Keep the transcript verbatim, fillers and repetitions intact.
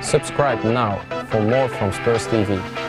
Subscribe now for more from Spurs T V.